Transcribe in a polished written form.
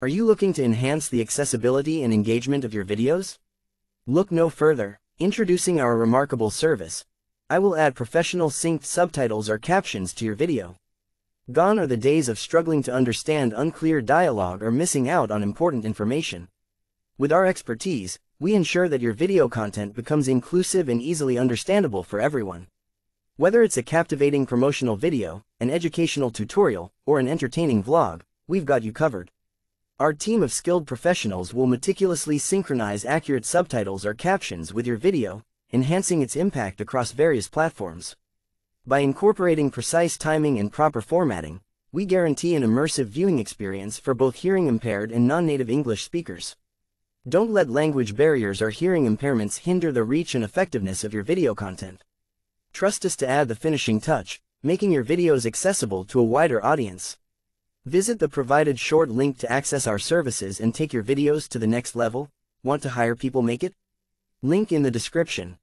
Are you looking to enhance the accessibility and engagement of your videos? Look no further. Introducing our remarkable service, I will add professional synced subtitles or captions to your video. Gone are the days of struggling to understand unclear dialogue or missing out on important information. With our expertise, we ensure that your video content becomes inclusive and easily understandable for everyone. Whether it's a captivating promotional video, an educational tutorial, or an entertaining vlog, we've got you covered. Our team of skilled professionals will meticulously synchronize accurate subtitles or captions with your video, enhancing its impact across various platforms. By incorporating precise timing and proper formatting, we guarantee an immersive viewing experience for both hearing-impaired and non-native English speakers. Don't let language barriers or hearing impairments hinder the reach and effectiveness of your video content. Trust us to add the finishing touch, making your videos accessible to a wider audience. Visit the provided short link to access our services and take your videos to the next level. Want to hire people make it? Link in the description.